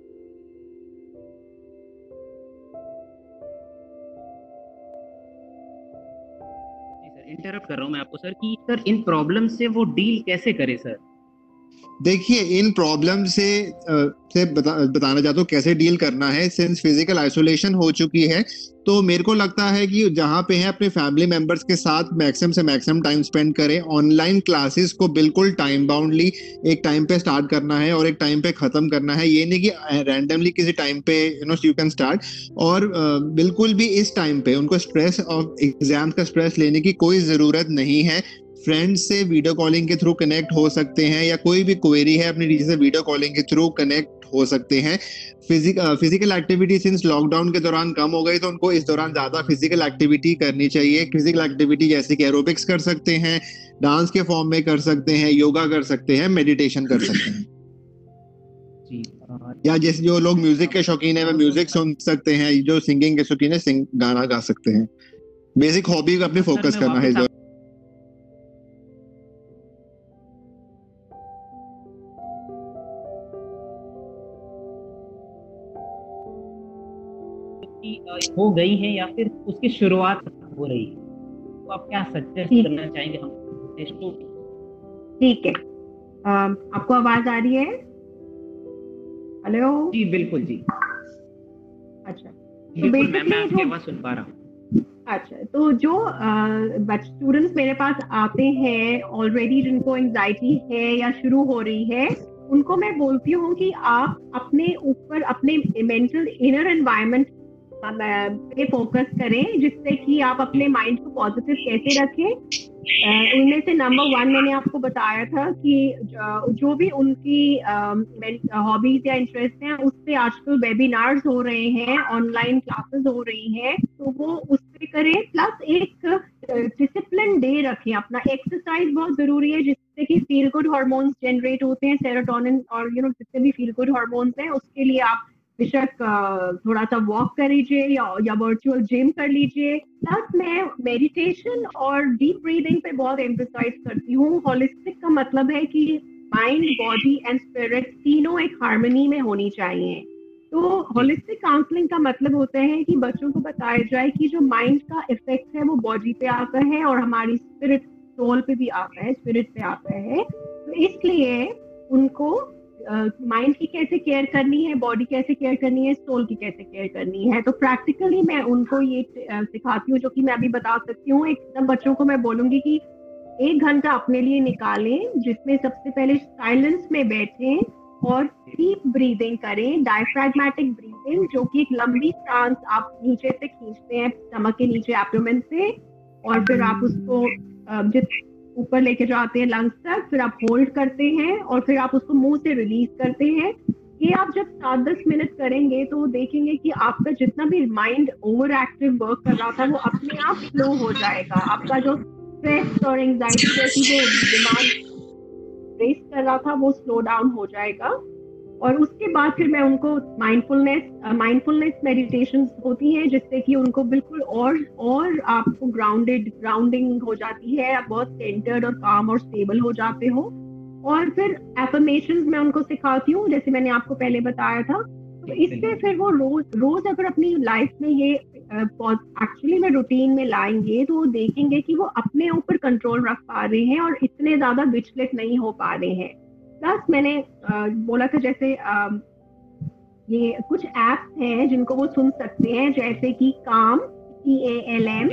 इंटरप्ट कर रहा हूं मैं आपको सर कि सर इन प्रॉब्लम से वो डील कैसे करे सर? देखिए इन प्रॉब्लम से बताना चाहता हूँ कैसे डील करना है। सिंस फिजिकल आइसोलेशन हो चुकी है तो मेरे को लगता है कि जहाँ पे है अपने फैमिली मेंबर्स के साथ मैक्सिमम से मैक्सिमम टाइम स्पेंड करें। ऑनलाइन क्लासेस को बिल्कुल टाइम बाउंडली एक टाइम पे स्टार्ट करना है और एक टाइम पे खत्म करना है, ये नहीं कि रैंडमली किसी टाइम पे यू कैन स्टार्ट। और बिल्कुल भी इस टाइम पे उनको स्ट्रेस और एग्जाम का स्ट्रेस लेने की कोई ज़रूरत नहीं है। फ्रेंड्स से वीडियो कॉलिंग के थ्रू कनेक्ट हो सकते हैं या कोई भी क्वेरी है अपने टीचर से वीडियो कॉलिंग के थ्रू कनेक्ट हो सकते हैं। फिजिकल एक्टिविटी सिंस लॉकडाउन के दौरान कम हो गई तो उनको इस दौरान ज़्यादा फिजिकल एक्टिविटी करनी चाहिए। फिजिकल एक्टिविटी जैसे कि एरोबिक्स कर सकते हैं, डांस के फॉर्म में कर सकते हैं, योगा कर सकते हैं, मेडिटेशन कर सकते हैं या जैसे जो लोग म्यूजिक के शौकीन है वह म्यूजिक सुन सकते हैं, जो सिंगिंग के शौकीन है गाना गा सकते हैं। बेसिक हॉबी पे अपने फोकस करना है। हो गई है या फिर उसकी शुरुआत हो रही है तो आप क्या सजेस्ट करना चाहेंगे हम देश को? ठीक है, आपको आवाज आ रही है? हेलो जी, बिल्कुल जी। अच्छा बिल्कुल मैम, मैं आपकी आवाज सुन पा रहा हूँ। अच्छा तो जो स्टूडेंट्स मेरे पास आते हैं ऑलरेडी जिनको एंजाइटी है या शुरू हो रही है, उनको मैं बोलती हूँ कि आप अपने ऊपर अपने मेंटल इनर एनवायरनमेंट पे फोकस करें जिससे कि आप अपने माइंड को पॉजिटिव कैसे रखें। उनमें से नंबर 1 मैंने आपको बताया था कि जो भी उनकी हॉबीज या इंटरेस्ट हैं उससे आजकल वेबिनार्स हो रहे हैं, ऑनलाइन क्लासेस हो रही हैं, तो वो उस पे करें। प्लस एक डिसिप्लिन डे रखें अपना। एक्सरसाइज बहुत जरूरी है जिससे कि फील गुड हार्मोन्स जनरेट होते हैं, सेरोटोनिन और जितने भी फील गुड हार्मोन्स हैं। उसके लिए आप बेशक थोड़ा सा वॉक कर लीजिए या वर्चुअल जिम कर लीजिए। प्लस मैं मेडिटेशन और डीप ब्रीदिंग पे बहुत एम्फसाइज करती हूँ। होलिस्टिक का मतलब है कि माइंड, बॉडी एंड स्पिरिट तीनों एक हार्मनी में होनी चाहिए। तो होलिस्टिक काउंसलिंग का मतलब होता है कि बच्चों को बताया जाए कि जो माइंड का इफेक्ट है वो बॉडी पे आता है और हमारी स्पिरिट, सोल पे भी आता है, स्पिरिट पे आता है। तो इसलिए उनको माइंड की कैसे केयर करनी है, बॉडी कैसे केयर करनी है, सोल की कैसे केयर करनी है, तो प्रैक्टिकली मैं उनको ये सिखाती हूँ जो कि मैं अभी बता सकती हूँ। एकदम बच्चों को मैं बोलूंगी कि 1 घंटा अपने लिए निकालें जिसमें सबसे पहले साइलेंस में बैठें और डीप ब्रीदिंग करें, डायफ्रैग्मेटिक ब्रीदिंग, जो कि एक लंबी सांस आप नीचे से खींचते हैं स्टमक के नीचे एब्डोमेन से और फिर आप उसको ऊपर लेके जाते हैं लंग्स तक, फिर आप होल्ड करते हैं और फिर आप उसको मुंह से रिलीज करते हैं। ये आप जब 7-10 मिनट करेंगे तो देखेंगे कि आपका जितना भी माइंड ओवर एक्टिव वर्क कर रहा था वो अपने आप स्लो हो जाएगा। आपका जो स्ट्रेस और एंजाइटी जैसी जो दिमाग रेस कर रहा था वो स्लो डाउन हो जाएगा। और उसके बाद फिर मैं उनको माइंडफुलनेस मेडिटेशन होती है जिससे कि उनको बिल्कुल और आपको ग्राउंडिंग हो जाती है, आप बहुत सेंटर्ड और काम और स्टेबल हो जाते हो। और फिर एफर्मेशंस मैं उनको सिखाती हूँ जैसे मैंने आपको पहले बताया था। तो इससे फिर वो रोज अगर अपनी लाइफ में ये एक्चुअली में रूटीन में लाएंगे तो वो देखेंगे कि वो अपने ऊपर कंट्रोल रख पा रहे हैं और इतने ज्यादा विचलित नहीं हो पा रहे हैं। प्लस मैंने बोला था जैसे ये कुछ एप्स हैं जिनको वो सुन सकते हैं जैसे कि काम, CALM।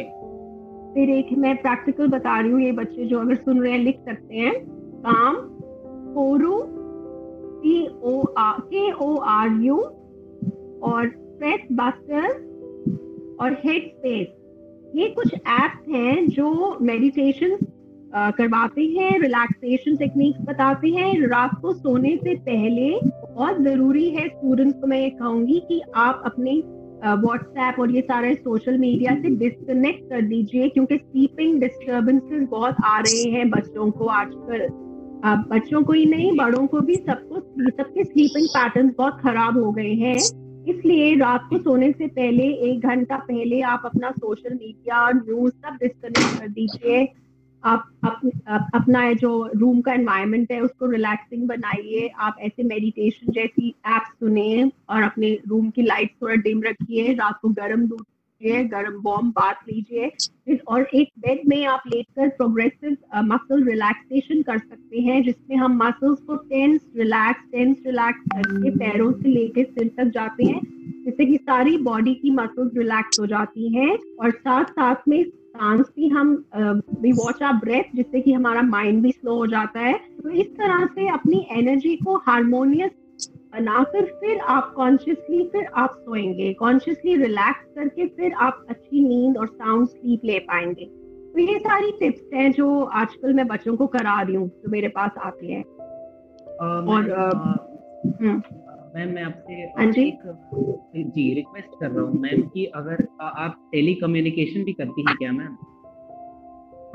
फिर एक मैं प्रैक्टिकल बता रही हूँ, ये बच्चे जो अगर सुन रहे हैं लिख सकते हैं, काम, कोरू, KORU और स्ट्रेस बस्टर और हेड स्पेस। ये कुछ एप्स हैं जो मेडिटेशन करवाते हैं, रिलैक्सेशन टेक्निक्स बताते हैं। रात को सोने से पहले बहुत जरूरी है स्टूडेंट्स को मैं ये कहूंगी कि आप अपने व्हाट्सएप और ये सारे सोशल मीडिया से डिस्कनेक्ट कर दीजिए, क्योंकि स्लीपिंग डिस्टर्बेंसेस बहुत आ रहे हैं बच्चों को आजकल, बच्चों को ही नहीं बड़ों को भी, सबको, सबके स्लीपिंग पैटर्न्स बहुत खराब हो गए हैं। इसलिए रात को सोने से पहले 1 घंटा पहले आप अपना सोशल मीडिया, न्यूज सब डिस्कनेक्ट कर दीजिए। आप अपना जो रूम का एनवायरनमेंट है उसको रिलैक्सिंग बनाइए। आप ऐसे मेडिटेशन जैसी ऐप्स सुनिए और अपने रूम की लाइट थोड़ा डिम रखिए। रात को गर्म दूध पीजिए, गर्म वार्म बात लीजिए और एक बेड में आप लेटकर प्रोग्रेसिव मसल रिलैक्सेशन कर सकते हैं, जिसमें हम मसल्स को टेंस रिलैक्स करके पैरों से लेके सिर तक जाते हैं, जिससे कि सारी बॉडी की मसल्स रिलैक्स हो जाती हैं। और साथ साथ में सांस भी हम वी वॉच आवर ब्रेथ, जिससे कि हमारा माइंड भी स्लो हो जाता है। तो इस तरह से अपनी एनर्जी को हार्मोनियस बनाकर फिर आप कॉन्शियसली फिर आप सोएंगे, कॉन्शियसली रिलैक्स करके फिर आप अच्छी नींद और साउंड स्लीप ले पाएंगे। तो ये सारी टिप्स हैं जो आजकल मैं बच्चों को करा रही हूँ, जो मेरे पास आती है। और मैम मैं आपसे जी रिक्वेस्ट कर रहा हूँ मैम कि अगर आप टेली कम्युनिकेशन भी करती हैं क्या मैम?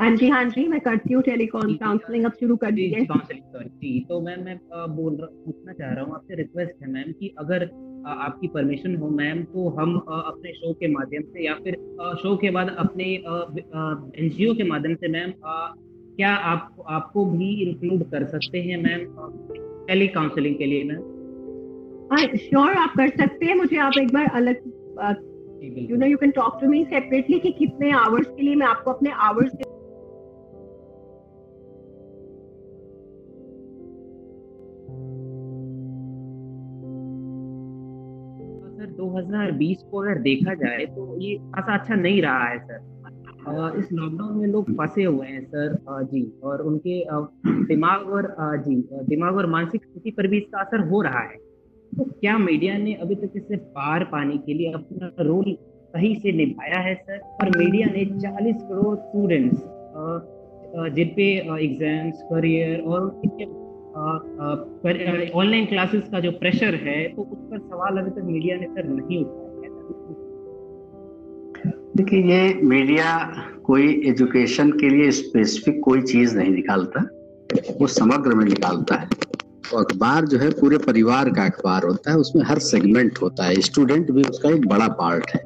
हाँ जी मैं करती हूँ टेली काउंसलिंग, अब शुरू कर दी है काउंसलिंग जी। तो मैम मैं पूछना चाह रहा हूँ आपसे, रिक्वेस्ट है मैम कि अगर आपकी परमिशन हो मैम तो हम अपने शो के माध्यम से या फिर शो के बाद अपने एनजीओ के माध्यम से मैम क्या आपको भी इंक्लूड कर सकते हैं मैम टेली काउंसलिंग के लिए मैम? श्योर, आप कर सकते हैं। मुझे आप एक बार अलग you can talk to me separately कि कितने आवर्स के लिए, मैं आपको अपने आवर्स सर 2020 को अगर देखा जाए तो ये खासा अच्छा नहीं रहा है सर। इस लॉकडाउन में लोग फंसे हुए हैं सर जी, और उनके दिमाग और मानसिक स्थिति पर भी इसका असर हो रहा है। तो क्या मीडिया ने अभी तक इससे पार पाने के लिए अपना रोल सही से निभाया है सर? और मीडिया ने 40 करोड़ स्टूडेंट्स जिन पे एग्जाम्स, करियर और ऑनलाइन क्लासेस का जो प्रेशर है, तो उस पर सवाल अभी तक मीडिया ने सर नहीं उठाया है। देखिए, ये मीडिया कोई एजुकेशन के लिए स्पेसिफिक कोई चीज नहीं निकालता, वो समग्र में निकालता है। अखबार जो है पूरे परिवार का अखबार होता है, उसमें हर सेगमेंट होता है, स्टूडेंट भी उसका एक बड़ा पार्ट है।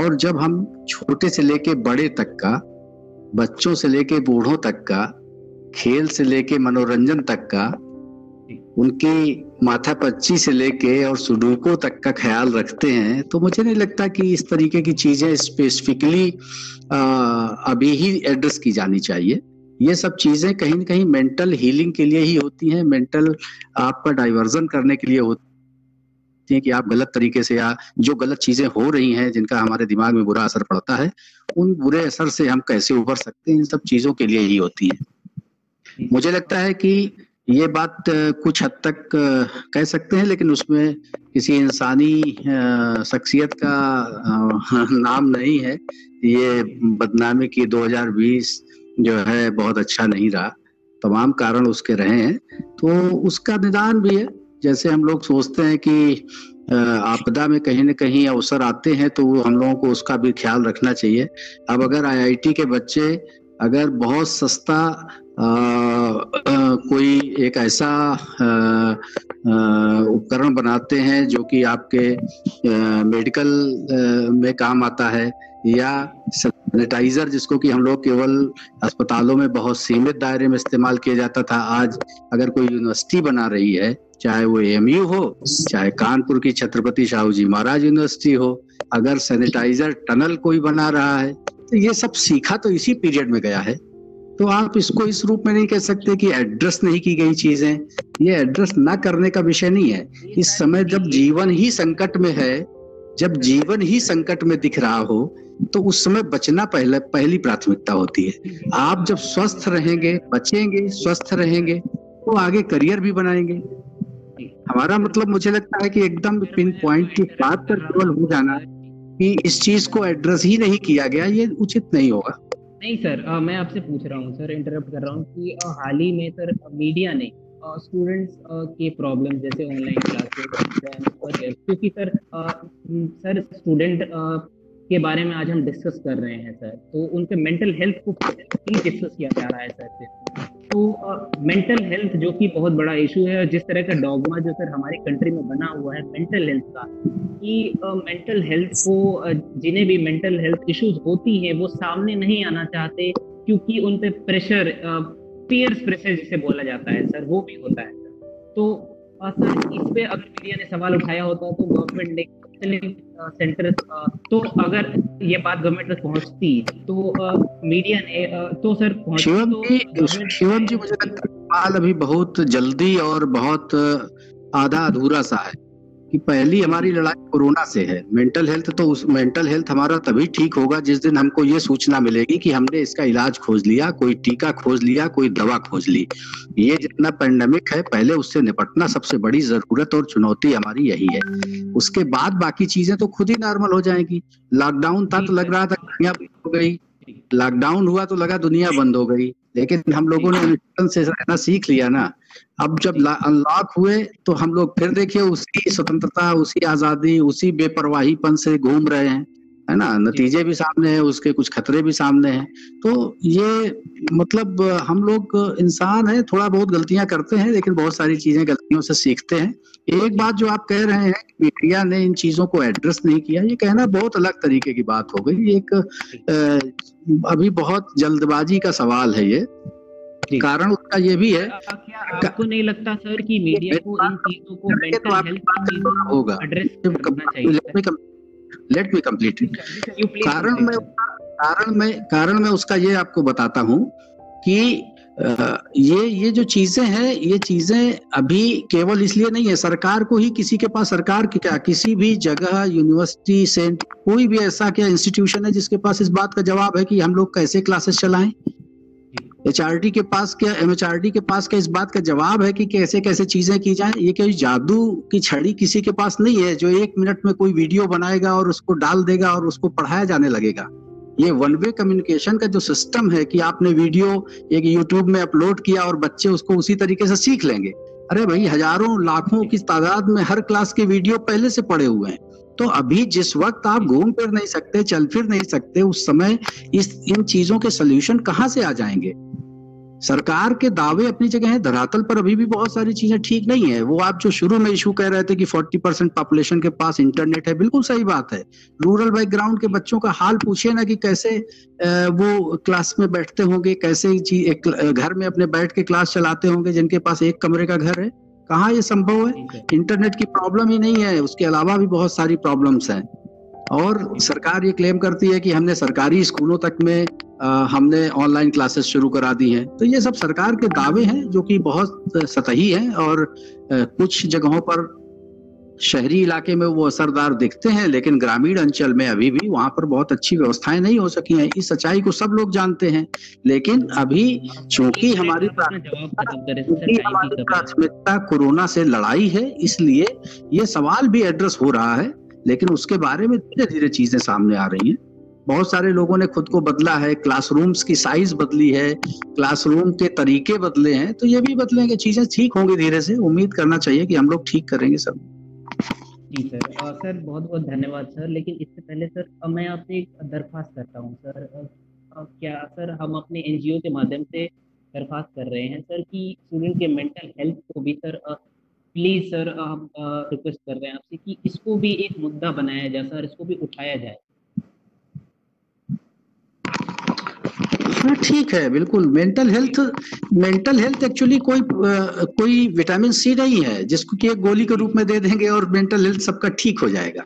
और जब हम छोटे से लेके बड़े तक का, बच्चों से लेके बूढ़ों तक का, खेल से लेके मनोरंजन तक का, उनकी माथापच्ची से लेके और सुडोको तक का ख्याल रखते हैं, तो मुझे नहीं लगता कि इस तरीके की चीजें स्पेसिफिकली अभी ही एड्रेस की जानी चाहिए। ये सब चीजें कहीं न कहीं मेंटल हीलिंग के लिए ही होती हैं, मेंटल आपका डाइवर्जन करने के लिए होती है कि आप गलत तरीके से या जो गलत चीजें हो रही हैं जिनका हमारे दिमाग में बुरा असर पड़ता है, उन बुरे असर से हम कैसे उभर सकते हैं, इन सब चीजों के लिए ही होती है। मुझे लगता है कि ये बात कुछ हद तक कह सकते हैं, लेकिन उसमें किसी इंसानी शख्सियत का नाम नहीं है। ये बदनामी की 2020 जो है बहुत अच्छा नहीं रहा, तमाम कारण उसके रहे हैं, तो उसका निदान भी है। जैसे हम लोग सोचते हैं कि आपदा में कहीं ना कहीं अवसर आते हैं, तो हम लोगों को उसका भी ख्याल रखना चाहिए। अब अगर आईआईटी के बच्चे अगर बहुत सस्ता कोई एक ऐसा उपकरण बनाते हैं जो कि आपके मेडिकल में काम आता है, या सैनिटाइजर जिसको कि हम लोग केवल अस्पतालों में बहुत सीमित दायरे में इस्तेमाल किया जाता था, आज अगर कोई यूनिवर्सिटी बना रही है, चाहे वो एमयू हो, चाहे कानपुर की छत्रपति शाहू जी महाराज यूनिवर्सिटी हो, अगर सैनिटाइजर टनल कोई बना रहा है, तो ये सब सीखा तो इसी पीरियड में गया है। तो आप इसको इस रूप में नहीं कह सकते कि एड्रेस नहीं की गई चीजें। ये एड्रेस ना करने का विषय नहीं है। इस समय जब जीवन ही संकट में है, जब जीवन ही संकट में दिख रहा हो, तो उस समय बचना पहली प्राथमिकता होती है। आप जब स्वस्थ रहेंगे, बचेंगे, स्वस्थ रहेंगे, तो आगे करियर भी बनाएंगे। हमारा मतलब मुझे लगता है कि एकदम पिन पॉइंट की बात पर केवल हो जाना कि इस चीज को एड्रेस ही नहीं किया गया, ये उचित नहीं होगा। नहीं सर, मैं आपसे पूछ रहा हूँ सर, इंटरप्ट कर रहा हूँ कि हाल ही में सर मीडिया ने स्टूडेंट्स के प्रॉब्लम जैसे ऑनलाइन क्लासेस, क्योंकि सर स्टूडेंट के बारे में आज हम डिस्कस कर रहे हैं सर, तो उनके मेंटल हेल्थ को डिस्कस किया जा रहा है सर। तो मेंटल हेल्थ जो कि बहुत बड़ा इशू है, और जिस तरह का डॉगमा जो सर हमारी कंट्री में बना हुआ है मेंटल हेल्थ का, कि मेंटल हेल्थ को जिन्हें भी मेंटल हेल्थ इश्यूज होती है वो सामने नहीं आना चाहते, क्योंकि उन पे प्रेशर, पीयर्स प्रेशर जिसे बोला जाता है सर, वो भी होता है सर। तो सर इस पे अगर मीडिया ने सवाल उठाया होता तो गवर्नमेंट ने काउंसलिंग सेंटर्स, तो अगर ये बात गवर्नमेंट तक पहुंचती तो मीडिया ने तो सर शिवम जी, मुझे लगता है सवाल अभी बहुत जल्दी और बहुत आधा अधूरा सा है कि पहली हमारी लड़ाई कोरोना से है। मेंटल हेल्थ तो उस मेंटल हेल्थ हमारा तभी ठीक होगा जिस दिन हमको ये सूचना मिलेगी कि हमने इसका इलाज खोज लिया, कोई टीका खोज लिया, कोई दवा खोज ली। ये जितना पेंडेमिक है पहले उससे निपटना सबसे बड़ी जरूरत और चुनौती हमारी यही है। उसके बाद बाकी चीजें तो खुद ही नॉर्मल हो जाएंगी। लॉकडाउन था तो लग रहा था दुनिया बंद हो गई, लॉकडाउन हुआ तो लगा दुनिया बंद हो गई, लेकिन हम लोगों ने अनुशासन से रहना सीख लिया ना। अब जब अनलॉक हुए तो हम लोग फिर देखिए उसी स्वतंत्रता, उसी आजादी, उसी बेपरवाहीपन से घूम रहे हैं, है ना। नतीजे भी सामने हैं उसके, कुछ खतरे भी सामने हैं। तो ये मतलब हम लोग इंसान हैं, थोड़ा बहुत गलतियां करते हैं, लेकिन बहुत सारी चीजें गलतियों से सीखते हैं। एक बात जो आप कह रहे हैं मीडिया ने इन चीजों को एड्रेस नहीं किया, ये कहना बहुत अलग तरीके की बात हो गई। एक अभी बहुत जल्दबाजी का सवाल है ये, कारण उसका ये भी है। क्या आपको नहीं लगता सर कि मीडिया को इन चीजों को मेंटल हेल्थ की चीजों को एड्रेस करना चाहिए? Let me complete it. कारण मैं उसका ये आपको बताता हूँ कि ये जो चीजें हैं, ये चीजें अभी केवल इसलिए नहीं है सरकार को ही, किसी के पास सरकार की क्या, किसी भी जगह यूनिवर्सिटी सेंटर कोई भी ऐसा क्या इंस्टीट्यूशन है जिसके पास इस बात का जवाब है कि हम लोग कैसे क्लासेस चलाएं। HRD के पास क्या, MHRD के पास क्या इस बात का जवाब है कि कैसे कैसे चीजें की जाए? ये कोई जादू की छड़ी किसी के पास नहीं है जो एक मिनट में कोई वीडियो बनाएगा और उसको डाल देगा और उसको पढ़ाया जाने लगेगा। ये वन वे कम्युनिकेशन का जो सिस्टम है कि आपने वीडियो एक यूट्यूब में अपलोड किया और बच्चे उसको उसी तरीके से सीख लेंगे। अरे भाई, हजारों लाखों की तादाद में हर क्लास के वीडियो पहले से पड़े हुए हैं। तो अभी जिस वक्त आप घूम फिर नहीं सकते, चल फिर नहीं सकते, उस समय इन चीजों के सलूशन कहाँ से आ जाएंगे? सरकार के दावे अपनी जगह है, धरातल पर अभी भी बहुत सारी चीजें ठीक नहीं है। वो आप जो शुरू में इशू कह रहे थे कि 40% पॉपुलेशन के पास इंटरनेट है, बिल्कुल सही बात है। रूरल बैकग्राउंड के बच्चों का हाल पूछिए ना कि कैसे वो क्लास में बैठते होंगे, कैसे घर में अपने बैठ के क्लास चलाते होंगे, जिनके पास एक कमरे का घर है। कहाँ ये संभव है? इंटरनेट की प्रॉब्लम ही नहीं है, उसके अलावा भी बहुत सारी प्रॉब्लम्स हैं। और सरकार ये क्लेम करती है कि हमने सरकारी स्कूलों तक में हमने ऑनलाइन क्लासेस शुरू करा दी हैं। तो ये सब सरकार के दावे हैं जो कि बहुत सतही हैं, और कुछ जगहों पर शहरी इलाके में वो असरदार दिखते हैं, लेकिन ग्रामीण अंचल में अभी भी वहां पर बहुत अच्छी व्यवस्थाएं नहीं हो सकी हैं। इस सच्चाई को सब लोग जानते हैं, लेकिन अभी चूंकि हमारी प्राथमिकता कोरोना से लड़ाई है, इसलिए ये सवाल भी एड्रेस हो रहा है, लेकिन उसके बारे में धीरे धीरे चीजें सामने आ रही हैं। बहुत सारे लोगों ने खुद को बदला है, क्लासरूम्स की साइज बदली है, क्लासरूम के तरीके बदले हैं, तो ये भी बदलेंगे, चीजें ठीक होंगी धीरे से। उम्मीद करना चाहिए कि हम लोग ठीक करेंगे सब। जी सर, सर बहुत बहुत धन्यवाद सर। लेकिन इससे पहले सर मैं आपसे एक दरख्वास्त करता हूँ सर। क्या सर हम अपने NGO के माध्यम से दरख्वास्त कर रहे हैं सर कि स्टूडेंट के मेंटल हेल्थ को भी सर प्लीज सर हम रिक्वेस्ट कर रहे हैं आपसे कि इसको भी एक मुद्दा बनाया जाए सर, इसको भी उठाया जाए। हाँ ठीक है, बिल्कुल। मेंटल हेल्थ एक्चुअली कोई विटामिन C नहीं है जिसको कि एक गोली के रूप में दे देंगे और मेंटल हेल्थ सबका ठीक हो जाएगा।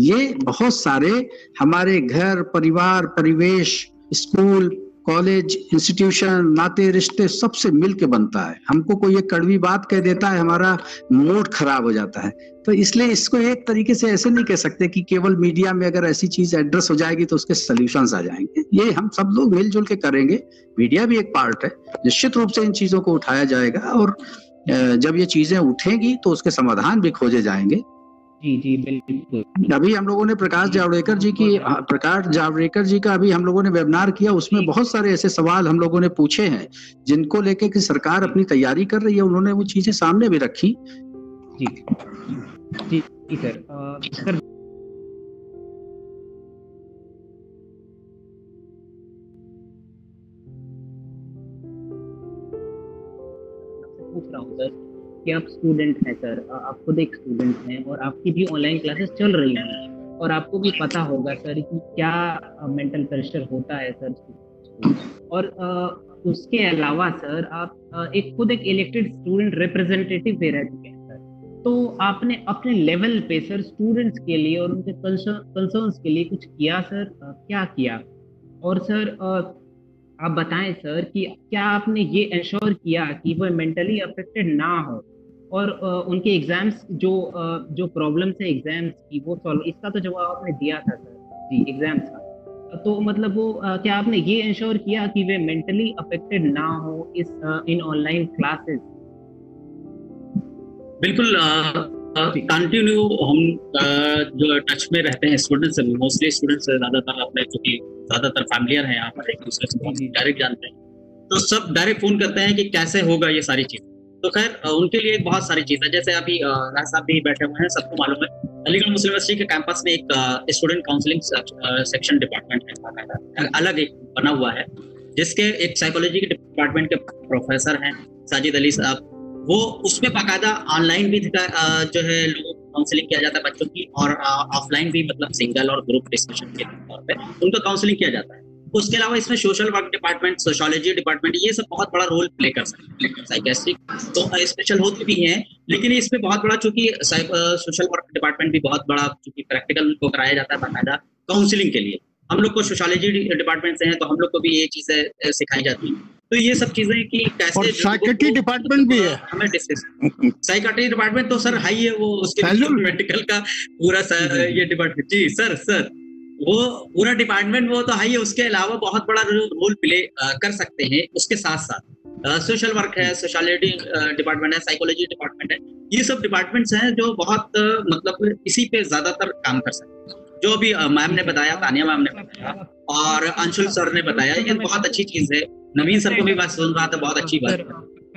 ये बहुत सारे हमारे घर, परिवार, परिवेश, स्कूल, कॉलेज, इंस्टीट्यूशन, नाते, रिश्ते, सबसे मिल के बनता है। हमको कोई एक कड़वी बात कह देता है, हमारा मूड खराब हो जाता है। तो इसलिए इसको एक तरीके से ऐसे नहीं कह सकते कि केवल मीडिया में अगर ऐसी चीज एड्रेस हो जाएगी तो उसके सॉल्यूशंस आ जाएंगे। ये हम सब लोग मिलजुल के करेंगे, मीडिया भी एक पार्ट है। निश्चित रूप से इन चीजों को उठाया जाएगा, और जब ये चीजें उठेंगी तो उसके समाधान भी खोजे जाएंगे। जी जी बिल्कुल। अभी हम लोगों ने प्रकाश जावड़ेकर जी का अभी हम लोगों ने वेबिनार किया, उसमें बहुत सारे ऐसे सवाल हम लोगों ने पूछे हैं जिनको लेके कि सरकार अपनी तैयारी कर रही है, उन्होंने वो चीजें सामने भी रखी। जी जी जी सर। सर पूछ रहा हूँ सर कि आप स्टूडेंट हैं सर, आप खुद एक स्टूडेंट हैं और आपकी भी ऑनलाइन क्लासेस चल रही हैं और आपको भी पता होगा सर कि क्या मेंटल प्रेशर होता है सर। और उसके अलावा सर आप एक खुद एक इलेक्टेड स्टूडेंट रिप्रेजेंटेटिव भी रह चुके हैं सर, तो आपने अपने लेवल पे सर स्टूडेंट्स के लिए और उनके कंसर्न्स के लिए कुछ किया सर, क्या किया? और सर आप बताएं सर कि क्या आपने ये इंश्योर किया कि वो मेंटली अफेक्टेड ना हो और उनके एग्जाम्स जो प्रॉब्लम्स है एग्जाम्स की वो सॉल्व, इसका तो जवाब आपने दिया था सर जी एग्जाम्स का, तो मतलब वो क्या आपने ये इंश्योर किया कि वे मेंटली अफेक्टेड ना हो इस इन ऑनलाइन क्लासेस? बिल्कुल, कंटिन्यू हम जो टच में रहते हैं स्टूडेंट्स, मोस्टली स्टूडेंट्स ज्यादातर अपने क्योंकि ज्यादातर फैमिलियर हैं यहाँ पर, एक दूसरे से डायरेक्ट जानते हैं तो सब डायरेक्ट फोन करते हैं कि कैसे होगा ये सारी चीज। तो खैर उनके लिए बहुत सारी चीज है, जैसे अभी राज साहब भी बैठे हुए हैं, सबको मालूम है अलीगढ़ मुस्लिम यूनिवर्सिटी के कैंपस में एक स्टूडेंट काउंसलिंग सेक्शन डिपार्टमेंट है, अलग एक बना हुआ है जिसके एक साइकोलॉजी के डिपार्टमेंट के प्रोफेसर हैं साजिद अली साहब, वो उसमें बाकायदा ऑनलाइन भी जो है लोगों को काउंसलिंग किया जाता है बच्चों की, और ऑफलाइन भी मतलब सिंगल और ग्रुप डिस्कशन के तौर पे उनका काउंसलिंग किया जाता है। उसके अलावा इसमें social work department, sociology department, ये सब बहुत बड़ा रोल प्ले कर सकते हैं। साइकेट्रिक तो स्पेशल होती भी हैं, लेकिन इसमें बहुत बड़ा चूंकि सोशल वर्क डिपार्टमेंट भी बहुत बड़ा चूंकि प्रैक्टिकल उनको कराया जाता है बाकायदा काउंसलिंग के लिए, हम लोग को सोशियोलॉजी डिपार्टमेंट से हैं तो हम लोग को भी ये चीजें सिखाई जाती हैं। तो ये सब चीजें कि कैसे साइकेट्री डिपार्टमेंट भी है हमें डिस्कस साइकेट्री डिपार्टमेंट तो सर हाई है वो, उसके मेडिकल का पूरा ये डिपार्टमेंट जी सर वो पूरा डिपार्टमेंट वो तो हाई है, उसके अलावा बहुत बड़ा रोल प्ले कर सकते हैं। उसके साथ साथ सोशल वर्क है, सोशियोलॉजी डिपार्टमेंट है, साइकोलॉजी डिपार्टमेंट है, ये सब डिपार्टमेंट्स हैं जो बहुत मतलब इसी पे ज्यादातर काम कर सकते हैं, जो भी मैम ने बताया, तानिया मैम ने बताया और अंशुल सर ने बताया, ये बहुत अच्छी चीज है। नवीन सर को भी बात सुन रहा था, बहुत अच्छी बात।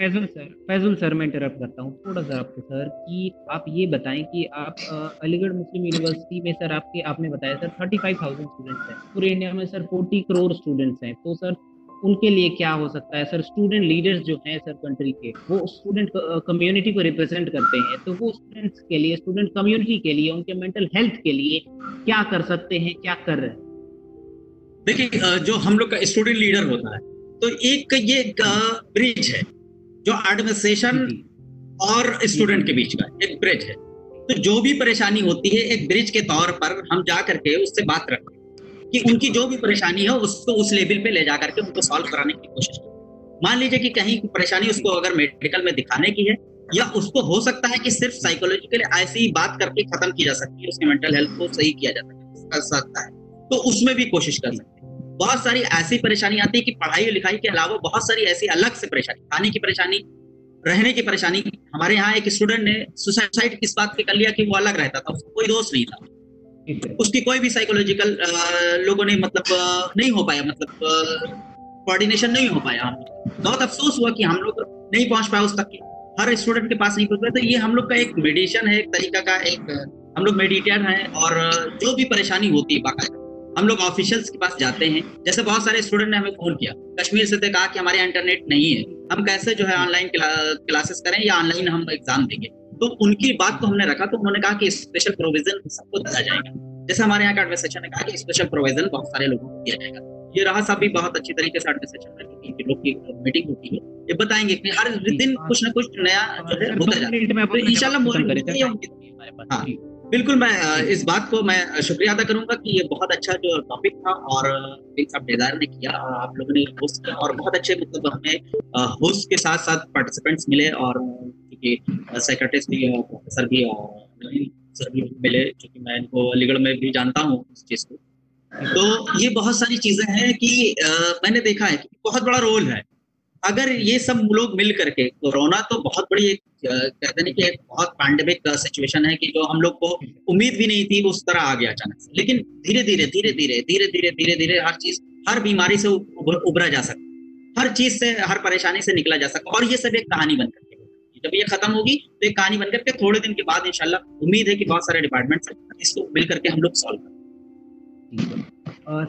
फैजुल सर मैं इंटरप्ट करता हूँ थोड़ा सा आपको सर कि आप ये बताएं कि आप अलीगढ़ मुस्लिम यूनिवर्सिटी में सर आपने बताया सर 35,000 स्टूडेंट्स हैं पूरे इंडिया में सर, 40 करोड़ स्टूडेंट्स हैं, तो सर उनके लिए क्या हो सकता है सर? स्टूडेंट लीडर्स जो हैं सर कंट्री के, वो स्टूडेंट कम्युनिटी को रिप्रेजेंट करते हैं, तो वो स्टूडेंट्स के लिए, स्टूडेंट कम्युनिटी के लिए, उनके मेंटल हेल्थ के लिए क्या कर सकते हैं, क्या कर रहे हैं? देखिए जो हम लोग का स्टूडेंट लीडर होता है तो एक ये ब्रिज है जो एडमिनिस्ट्रेशन और स्टूडेंट के बीच का एक ब्रिज है, तो जो भी परेशानी होती है एक ब्रिज के तौर पर हम जा करके उससे बात रखते हैं कि उनकी जो भी परेशानी हो उसको उस लेवल पे ले जा करके उनको सॉल्व कराने की कोशिश करें। मान लीजिए कि कहीं परेशानी उसको अगर मेडिकल में दिखाने की है या उसको हो सकता है कि सिर्फ साइकोलॉजिकली ऐसी ही बात करके खत्म की जा सकती है, उसके मेंटल हेल्थ को सही किया जा सकता है, तो उसमें भी कोशिश कर सकते हैं। बहुत सारी ऐसी परेशानी आती है कि पढ़ाई लिखाई के अलावा बहुत सारी ऐसी अलग से परेशानी, खाने की परेशानी, रहने की परेशानी। हमारे यहाँ एक स्टूडेंट ने सुसाइड इस बात पे कर लिया कि वो अलग रहता था, उसको कोई दोष नहीं था, उसकी कोई भी साइकोलॉजिकल लोगों ने मतलब नहीं हो पाया, मतलब कोऑर्डिनेशन नहीं हो पाया। बहुत अफसोस हुआ कि हम लोग नहीं पहुंच पाए उस तक, हर स्टूडेंट के पास नहीं पहुंच पाए। तो ये हम लोग का एक मेडिटेशन है, एक तरीका का, एक हम लोग मेडिटेटर हैं और जो भी परेशानी होती है बाकायदा हम लोग ऑफिशियल्स के पास जाते हैं। जैसे बहुत सारे स्टूडेंट ने हमें फोन किया कश्मीर से, कहा कि हमारे यहाँ इंटरनेट नहीं है, हम कैसे जो है ऑनलाइन क्लासेस करें या ऑनलाइन हम एग्जाम देंगे, तो उनकी बात को हमने रखा। तो उन्होंने कहा कि स्पेशल प्रोविजन सबको दिया जाएगा, जैसे हमारे यहाँ का एडमिनिस्ट्रेशन ने कहा कि स्पेशल प्रोविजन बहुत सारे लोगों को दिया जाएगा। ये रहा साहब भी बहुत अच्छी तरीके से एडमिनिस्ट्रेशन लोग की मीटिंग होती है, ये बताएंगे कि हर दिन कुछ न कुछ नया जो है होता जाएगा, तो इंशाल्लाह। बिल्कुल, मैं इस बात को मैं शुक्रिया अदा करूंगा कि ये बहुत अच्छा जो टॉपिक था और साहब डिजायर ने किया, आप लोगों ने होस्ट किया और बहुत अच्छे मतलब हमें होस्ट के साथ साथ पार्टिसिपेंट्स मिले और सेक्रेटरीज भी और प्रोफेसर भी और सर भी मिले, क्योंकि मैं इनको अलीगढ़ में भी जानता हूँ इस चीज़ को। तो ये बहुत सारी चीजें हैं कि मैंने देखा है कि बहुत बड़ा रोल है अगर ये सब लोग मिल करके, कोरोना तो बहुत बड़ी एक कहते हैं कि एक बहुत पैंडेमिक सिचुएशन है कि जो हम लोग को उम्मीद भी नहीं थी उस तरह आ गया अचानक से, लेकिन धीरे धीरे हर चीज, हर बीमारी से उभरा जा सकता, हर चीज से, हर परेशानी से निकला जा सकता, और ये सब एक कहानी बन करके जब ये खत्म होगी तो एक कहानी बन करके थोड़े दिन के बाद इंशाल्लाह उम्मीद है कि बहुत सारे डिपार्टमेंट्स इसको मिल करके हम लोग सॉल्व करेंगे।